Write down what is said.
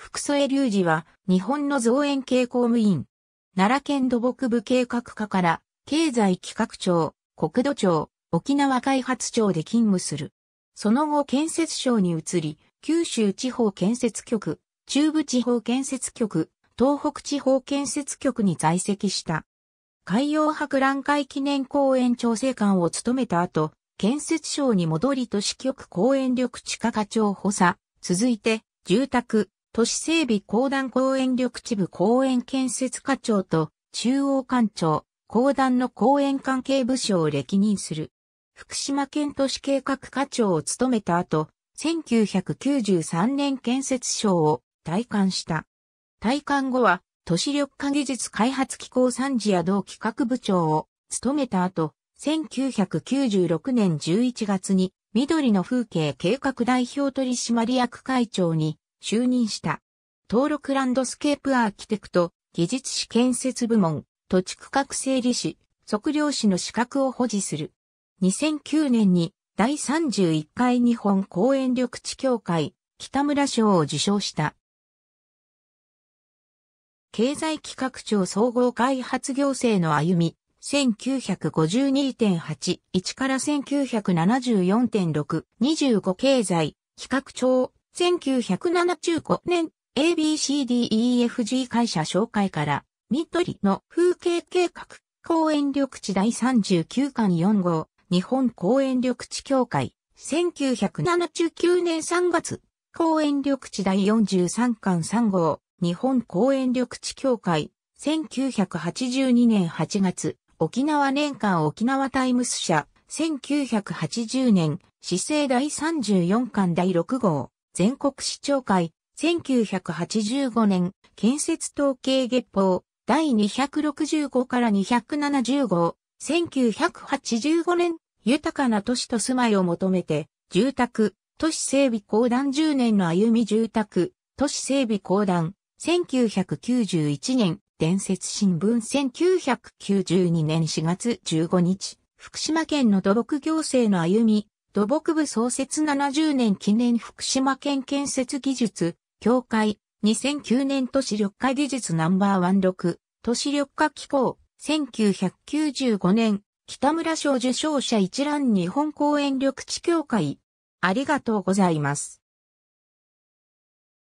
福副隆二は日本の造園系公務員。奈良県土木部計画課から経済企画庁、国土庁、沖縄開発庁で勤務する。その後建設省に移り、九州地方建設局、中部地方建設局、東北地方建設局に在籍した。海洋博覧会記念公園調整官を務めた後、建設省に戻り都市局公園緑地課課長補佐、続いて住宅、都市整備公団公園緑地部公園建設課長と中央官庁、公団の公園関係部署を歴任する。福島県都市計画課長を務めた後、1993年建設省を退官した。退官後は都市緑化技術開発機構参事野道企画部長を務めた後、1996年11月に緑の風景計画代表取締役会長に就任した。登録ランドスケープアーキテクト、技術士建設部門、土地区画整理士、測量士の資格を保持する。2009年に第31回日本公園緑地協会、北村賞を受賞した。経済企画庁総合開発行政の歩み、1952.81 から 1974.6、25経済企画庁、1975年 ABCDEFG 会社紹介から緑の風景計画公園緑地第39巻4号日本公園緑地協会1979年3月公園緑地第43巻3号日本公園緑地協会1982年8月沖縄年間沖縄タイムス社1980年市政第34巻第6号全国市長会、1985年、建設統計月報、第265から270号、1985年、豊かな都市と住まいを求めて、住宅、都市整備公団10年の歩み住宅、都市整備公団、1991年、伝説新聞1992年4月15日、福島県の土木行政の歩み、土木部創設70年記念福島県建設技術協会2009年都市緑化技術No.16都市緑化機構1995年北村賞受賞者一覧日本公園緑地協会ありがとうございます。